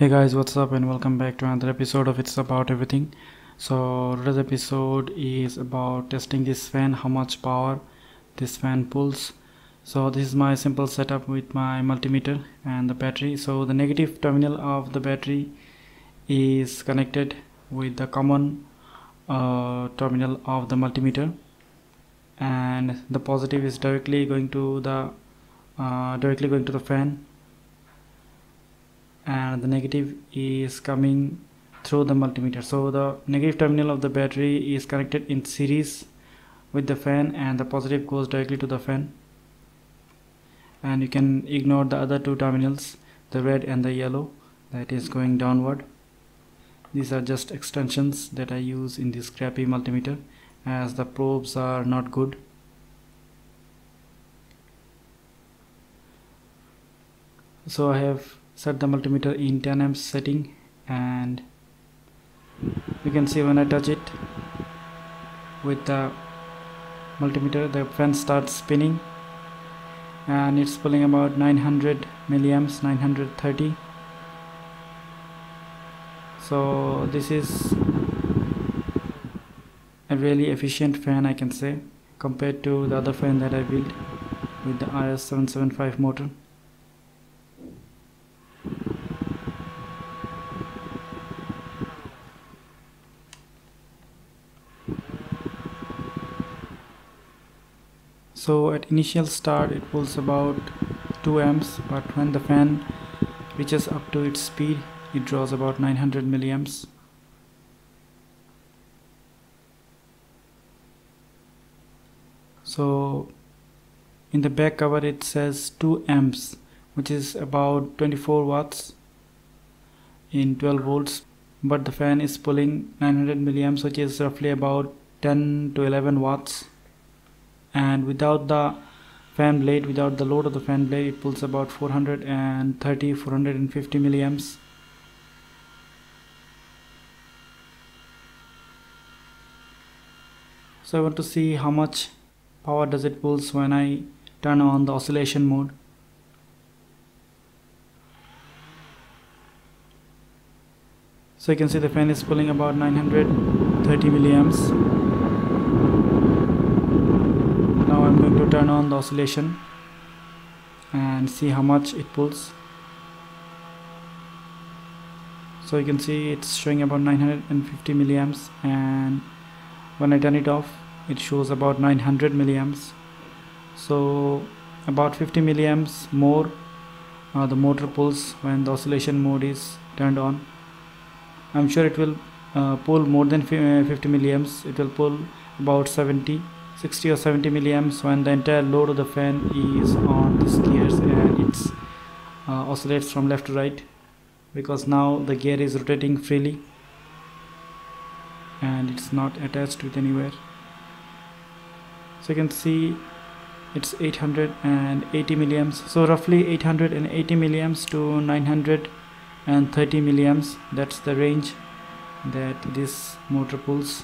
Hey guys, what's up and welcome back to another episode of It's About Everything. So today's episode is about testing this fan, how much power this fan pulls. So this is my simple setup with my multimeter and the battery. So the negative terminal of the battery is connected with the common terminal of the multimeter, and the positive is directly going to the fan, and the negative is coming through the multimeter. So the negative terminal of the battery is connected in series with the fan, and the positive goes directly to the fan, and you can ignore the other two terminals, the red and the yellow, that is going downward. These are just extensions that I use in this crappy multimeter, as the probes are not good. So I have set the multimeter in 10 amps setting, and you can see when I touch it with the multimeter, the fan starts spinning, and it's pulling about 900 milliamps, 930. So this is a really efficient fan, I can say, compared to the other fan that I built with the IS775 motor. So at initial start it pulls about 2 amps, but when the fan reaches up to its speed, it draws about 900 milliamps. So in the back cover it says 2 amps, which is about 24 watts in 12 volts, but the fan is pulling 900 milliamps, which is roughly about 10 to 11 watts. And without the fan blade, without the load of the fan blade, it pulls about 450 milliamps. So I want to see how much power does it pulls when I turn on the oscillation mode. So you can see the fan is pulling about 930 milliamps. Turn on the oscillation and see how much it pulls. So you can see it's showing about 950 milliamps, and when I turn it off it shows about 900 milliamps. So about 50 milliamps more the motor pulls when the oscillation mode is turned on. I'm sure it will pull more than 50 milliamps. It will pull about 60 or 70 milliamps when the entire load of the fan is on this gears, and it oscillates from left to right, because now the gear is rotating freely and it's not attached with anywhere. So you can see it's 880 milliamps. So roughly 880 milliamps to 930 milliamps, that's the range that this motor pulls,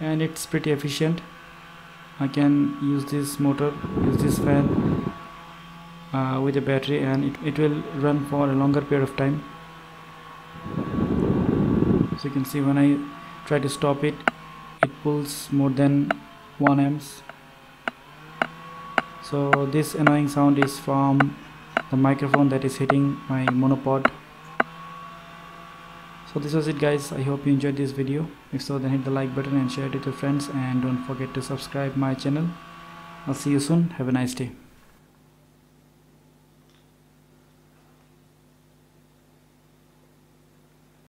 and it's pretty efficient. I can use this motor, with a battery, and it will run for a longer period of time. So you can see when I try to stop it, it pulls more than 1 amps. So this annoying sound is from the microphone that is hitting my monopod. So this was it guys, I hope you enjoyed this video. If so, then hit the like button and share it with your friends, and don't forget to subscribe my channel. I'll see you soon. Have a nice day.